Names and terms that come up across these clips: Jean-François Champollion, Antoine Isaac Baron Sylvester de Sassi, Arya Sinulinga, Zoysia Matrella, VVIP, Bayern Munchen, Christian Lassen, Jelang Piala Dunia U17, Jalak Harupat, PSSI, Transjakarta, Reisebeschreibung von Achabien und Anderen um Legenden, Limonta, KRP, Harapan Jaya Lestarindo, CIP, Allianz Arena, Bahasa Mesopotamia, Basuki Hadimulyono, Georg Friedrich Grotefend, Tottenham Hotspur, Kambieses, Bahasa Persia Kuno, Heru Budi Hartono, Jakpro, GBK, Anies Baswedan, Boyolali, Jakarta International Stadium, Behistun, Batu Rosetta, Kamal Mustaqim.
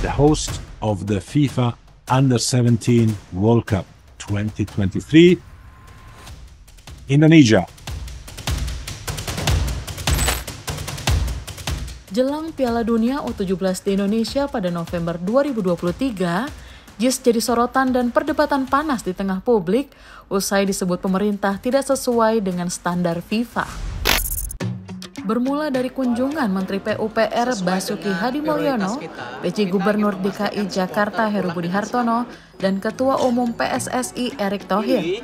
the host of the FIFA Under-17 World Cup 2023, Indonesia. Jelang Piala Dunia U17 di Indonesia pada November 2023, JIS jadi sorotan dan perdebatan panas di tengah publik usai disebut pemerintah tidak sesuai dengan standar FIFA. Bermula dari kunjungan Menteri PUPR Basuki Hadimulyono, PJ Gubernur DKI Jakarta Heru Budi Hartono, dan Ketua Umum PSSI Erick Thohir.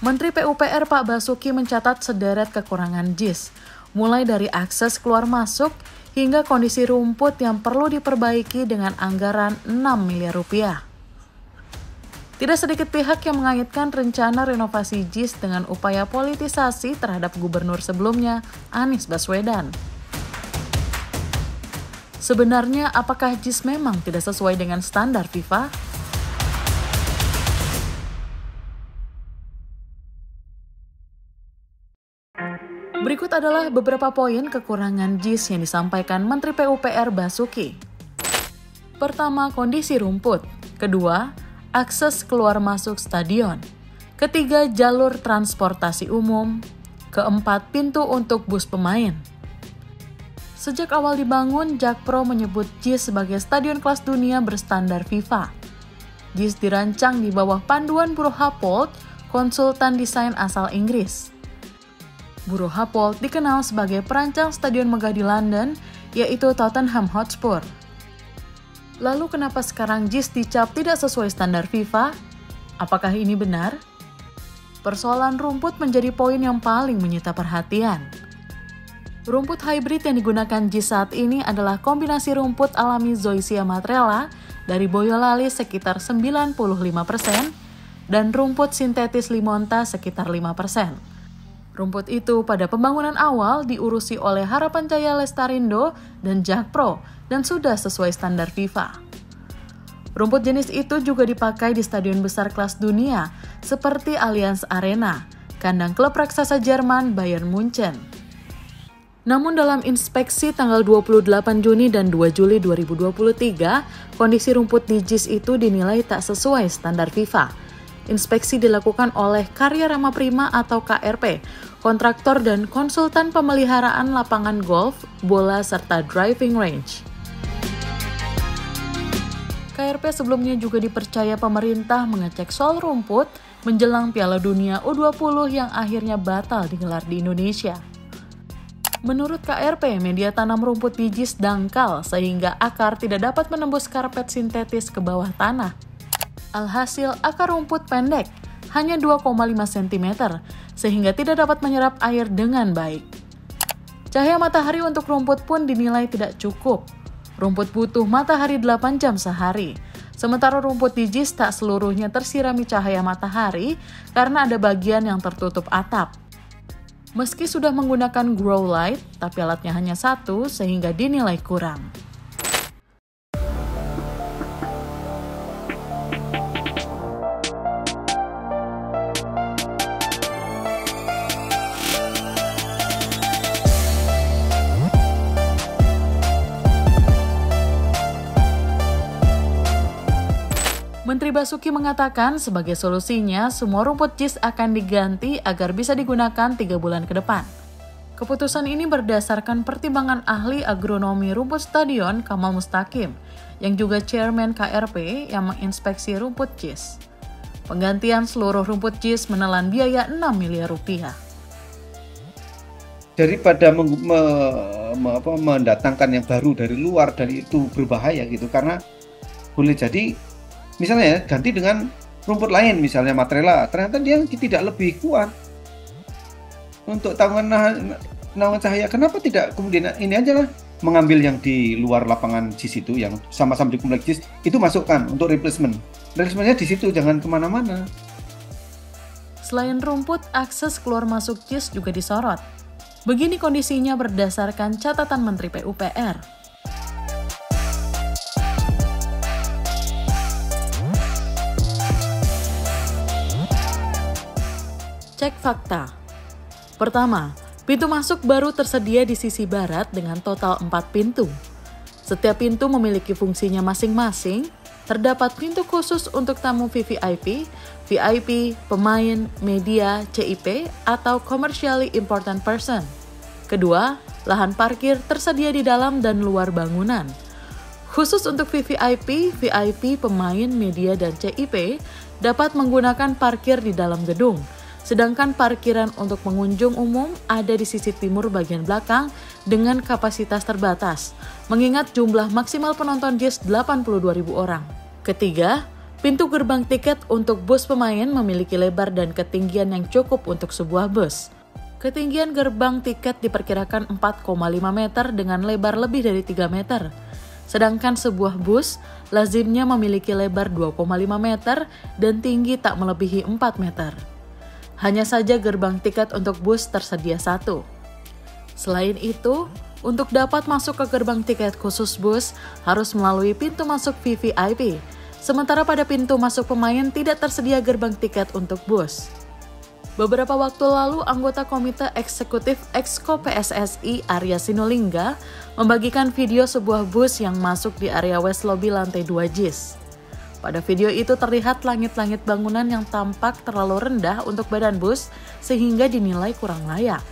Menteri PUPR Pak Basuki mencatat sederet kekurangan JIS, mulai dari akses keluar masuk hingga kondisi rumput yang perlu diperbaiki dengan anggaran 6 miliar rupiah. Tidak sedikit pihak yang mengaitkan rencana renovasi JIS dengan upaya politisasi terhadap gubernur sebelumnya, Anies Baswedan. Sebenarnya, apakah JIS memang tidak sesuai dengan standar FIFA? Berikut adalah beberapa poin kekurangan JIS yang disampaikan Menteri PUPR Basuki. Pertama, kondisi rumput. Kedua, akses keluar masuk stadion. Ketiga, jalur transportasi umum. Keempat, pintu untuk bus pemain. Sejak awal dibangun, Jakpro menyebut JIS sebagai stadion kelas dunia berstandar FIFA. JIS dirancang di bawah panduan Bureau Happold, konsultan desain asal Inggris. Bureau Happold dikenal sebagai perancang stadion megah di London, yaitu Tottenham Hotspur. Lalu kenapa sekarang JIS dicap tidak sesuai standar FIFA? Apakah ini benar? Persoalan rumput menjadi poin yang paling menyita perhatian. Rumput hybrid yang digunakan JIS saat ini adalah kombinasi rumput alami Zoysia Matrella dari Boyolali sekitar 95% dan rumput sintetis Limonta sekitar 5%. Rumput itu pada pembangunan awal diurusi oleh Harapan Jaya Lestarindo dan Jakpro dan sudah sesuai standar FIFA. Rumput jenis itu juga dipakai di stadion besar kelas dunia seperti Allianz Arena, kandang klub raksasa Jerman Bayern Munchen. Namun dalam inspeksi tanggal 28 Juni dan 2 Juli 2023, kondisi rumput di JIS itu dinilai tak sesuai standar FIFA. Inspeksi dilakukan oleh Karya Rama Prima atau KRP, kontraktor dan konsultan pemeliharaan lapangan golf, bola, serta driving range. KRP sebelumnya juga dipercaya pemerintah mengecek soal rumput menjelang Piala Dunia U20 yang akhirnya batal digelar di Indonesia. Menurut KRP, media tanam rumput di JIS dangkal sehingga akar tidak dapat menembus karpet sintetis ke bawah tanah. Alhasil, akar rumput pendek, hanya 2,5 cm, sehingga tidak dapat menyerap air dengan baik. Cahaya matahari untuk rumput pun dinilai tidak cukup. Rumput butuh matahari 8 jam sehari, sementara rumput di JIS tak seluruhnya tersirami cahaya matahari karena ada bagian yang tertutup atap. Meski sudah menggunakan grow light, tapi alatnya hanya satu sehingga dinilai kurang. Menteri Basuki mengatakan sebagai solusinya semua rumput JIS akan diganti agar bisa digunakan 3 bulan ke depan. Keputusan ini berdasarkan pertimbangan ahli agronomi rumput stadion Kamal Mustaqim yang juga chairman KRP yang menginspeksi rumput JIS. Penggantian seluruh rumput JIS menelan biaya 6 miliar rupiah. Daripada mendatangkan yang baru dari luar, dari itu berbahaya gitu, karena boleh jadi misalnya ganti dengan rumput lain, misalnya Matrella, ternyata dia tidak lebih kuat untuk naungan cahaya. Kenapa tidak kemudian ini aja lah, mengambil yang di luar lapangan JIS itu, yang sama-sama di kompleks JIS, itu masukkan untuk replacement. Replacementnya di situ, jangan kemana-mana. Selain rumput, akses keluar masuk JIS juga disorot. Begini kondisinya berdasarkan catatan Menteri PUPR. Cek fakta. Pertama, pintu masuk baru tersedia di sisi barat dengan total 4 pintu. Setiap pintu memiliki fungsinya masing-masing. Terdapat pintu khusus untuk tamu VVIP, VIP, pemain, media, CIP, atau Commercially Important Person. Kedua, lahan parkir tersedia di dalam dan luar bangunan. Khusus untuk VVIP, VIP, pemain, media, dan CIP dapat menggunakan parkir di dalam gedung. Sedangkan parkiran untuk pengunjung umum ada di sisi timur bagian belakang dengan kapasitas terbatas, mengingat jumlah maksimal penonton JIS 82.000 orang. Ketiga, pintu gerbang tiket untuk bus pemain memiliki lebar dan ketinggian yang cukup untuk sebuah bus. Ketinggian gerbang tiket diperkirakan 4,5 meter dengan lebar lebih dari 3 meter. Sedangkan sebuah bus lazimnya memiliki lebar 2,5 meter dan tinggi tak melebihi 4 meter. Hanya saja gerbang tiket untuk bus tersedia satu. Selain itu, untuk dapat masuk ke gerbang tiket khusus bus harus melalui pintu masuk VVIP, sementara pada pintu masuk pemain tidak tersedia gerbang tiket untuk bus. Beberapa waktu lalu, anggota Komite Eksekutif Exco PSSI Arya Sinulinga membagikan video sebuah bus yang masuk di area West Lobby lantai 2 JIS. Pada video itu terlihat langit-langit bangunan yang tampak terlalu rendah untuk badan bus sehingga dinilai kurang layak.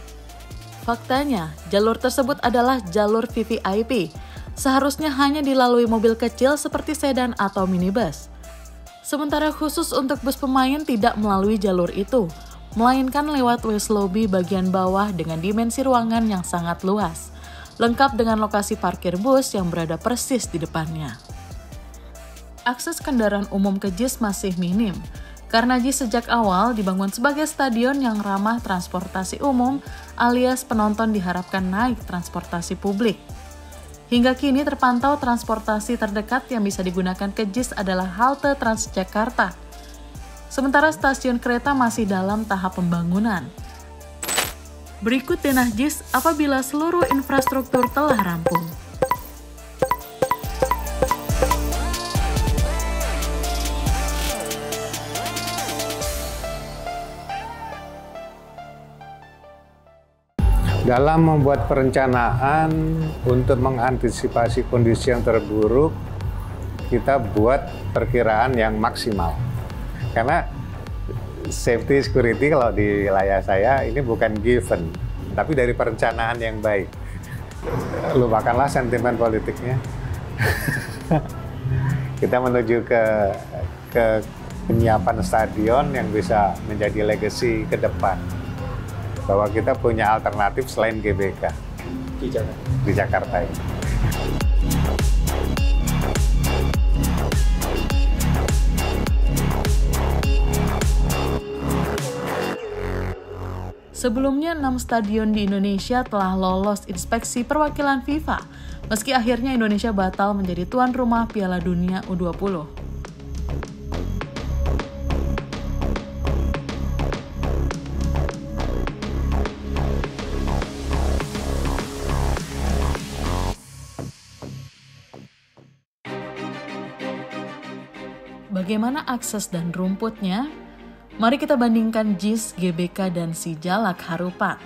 Faktanya, jalur tersebut adalah jalur VVIP, seharusnya hanya dilalui mobil kecil seperti sedan atau minibus. Sementara khusus untuk bus pemain tidak melalui jalur itu, melainkan lewat West Lobby bagian bawah dengan dimensi ruangan yang sangat luas, lengkap dengan lokasi parkir bus yang berada persis di depannya. Akses kendaraan umum ke JIS masih minim, karena JIS sejak awal dibangun sebagai stadion yang ramah transportasi umum alias penonton diharapkan naik transportasi publik. Hingga kini terpantau transportasi terdekat yang bisa digunakan ke JIS adalah halte Transjakarta. Sementara stasiun kereta masih dalam tahap pembangunan. Berikut denah JIS apabila seluruh infrastruktur telah rampung. Dalam membuat perencanaan untuk mengantisipasi kondisi yang terburuk, kita buat perkiraan yang maksimal. Karena safety security kalau di wilayah saya ini bukan given, tapi dari perencanaan yang baik. Lupakanlah sentimen politiknya. Kita menuju ke penyiapan stadion yang bisa menjadi legacy ke depan. Bahwa kita punya alternatif selain GBK di Jakarta ini. Sebelumnya, 6 stadion di Indonesia telah lolos inspeksi perwakilan FIFA, meski akhirnya Indonesia batal menjadi tuan rumah Piala Dunia U20. Bagaimana akses dan rumputnya? Mari kita bandingkan JIS, GBK, dan si Jalak Harupat.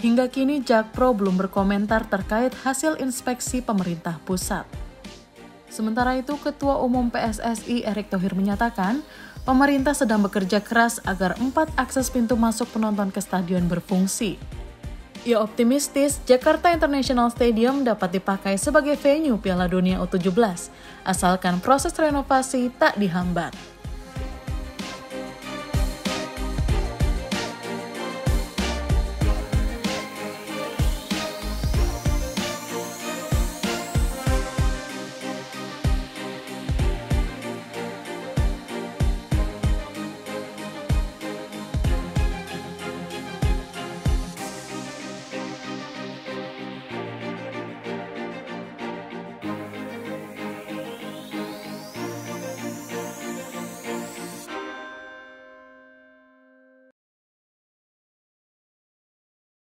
Hingga kini Jakpro belum berkomentar terkait hasil inspeksi pemerintah pusat. Sementara itu, Ketua Umum PSSI Erick Thohir menyatakan, pemerintah sedang bekerja keras agar 4 akses pintu masuk penonton ke stadion berfungsi. Ia optimistis Jakarta International Stadium dapat dipakai sebagai venue Piala Dunia U17, asalkan proses renovasi tak dihambat.